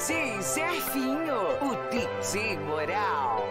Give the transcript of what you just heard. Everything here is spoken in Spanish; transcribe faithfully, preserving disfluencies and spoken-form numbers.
Sim, Serfinho, o Tri Sem Moral.